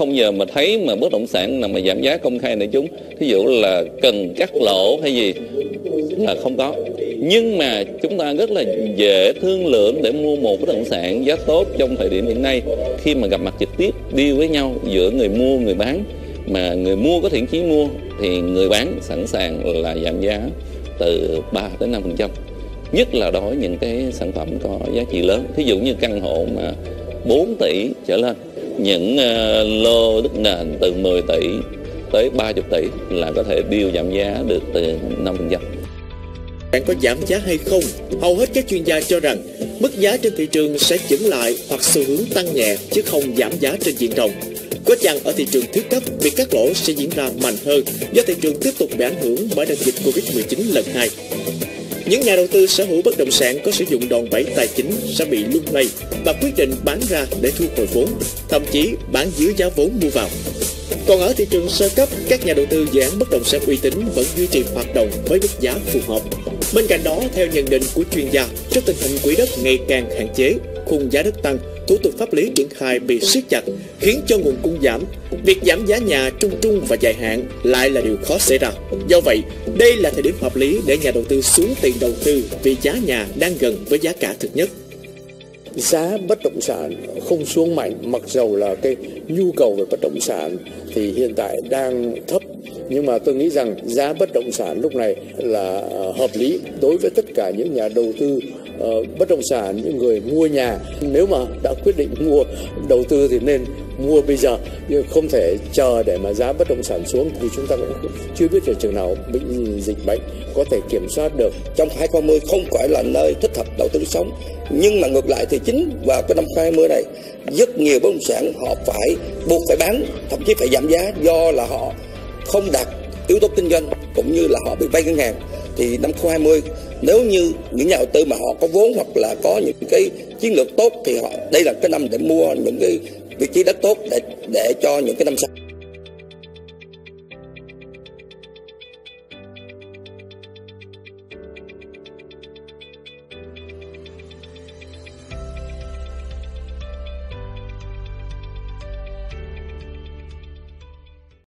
Không nhờ mà thấy mà bất động sản nào mà giảm giá công khai nữa chúng. Thí dụ là cần cắt lỗ hay gì là không có. Nhưng mà chúng ta rất là dễ thương lượng để mua một bất động sản giá tốt trong thời điểm hiện nay, khi mà gặp mặt trực tiếp đi với nhau giữa người mua người bán, mà người mua có thiện chí mua thì người bán sẵn sàng là giảm giá từ 3-5%, nhất là đối với những cái sản phẩm có giá trị lớn, thí dụ như căn hộ mà 4 tỷ trở lên, những lô đất nền từ 10 tỷ tới 30 tỷ là có thể điều giảm giá được từ 5%. Bạn có giảm giá hay không? Hầu hết các chuyên gia cho rằng mức giá trên thị trường sẽ chững lại hoặc xu hướng tăng nhẹ chứ không giảm giá trên diện rộng. Có chăng ở thị trường thứ cấp, việc cắt lỗ sẽ diễn ra mạnh hơn do thị trường tiếp tục bị ảnh hưởng bởi đợt dịch Covid-19 lần 2. Những nhà đầu tư sở hữu bất động sản có sử dụng đòn bẩy tài chính sẽ bị lung lay và quyết định bán ra để thu hồi vốn, thậm chí bán dưới giá vốn mua vào. Còn ở thị trường sơ cấp, các nhà đầu tư dự án bất động sản uy tín vẫn duy trì hoạt động với mức giá phù hợp. Bên cạnh đó, theo nhận định của chuyên gia, trước tình hình quỹ đất ngày càng hạn chế, khung giá đất tăng, thủ tục pháp lý triển khai bị siết chặt khiến cho nguồn cung giảm. Việc giảm giá nhà trung và dài hạn lại là điều khó xảy ra. Do vậy, đây là thời điểm hợp lý để nhà đầu tư xuống tiền đầu tư vì giá nhà đang gần với giá cả thực nhất. Giá bất động sản không xuống mạnh, mặc dầu là cái nhu cầu về bất động sản thì hiện tại đang thấp. Nhưng mà tôi nghĩ rằng giá bất động sản lúc này là hợp lý đối với tất cả những nhà đầu tư bất động sản, những người mua nhà. Nếu mà đã quyết định mua đầu tư thì nên mua bây giờ, nhưng không thể chờ để mà giá bất động sản xuống, thì chúng ta cũng chưa biết là chừng nào dịch bệnh có thể kiểm soát được. Trong 2020 không phải là nơi thích hợp đầu tư sống, nhưng mà ngược lại thì chính vào cái năm 2020 này rất nhiều bất động sản họ phải buộc phải bán, thậm chí phải giảm giá do là họ không đạt yếu tố kinh doanh cũng như là họ bị vay ngân hàng. Thì năm 2020 nếu như những nhà đầu tư mà họ có vốn hoặc là có những cái chiến lược tốt thì đây là cái năm để mua những cái vị trí đất tốt để cho những cái năm sau.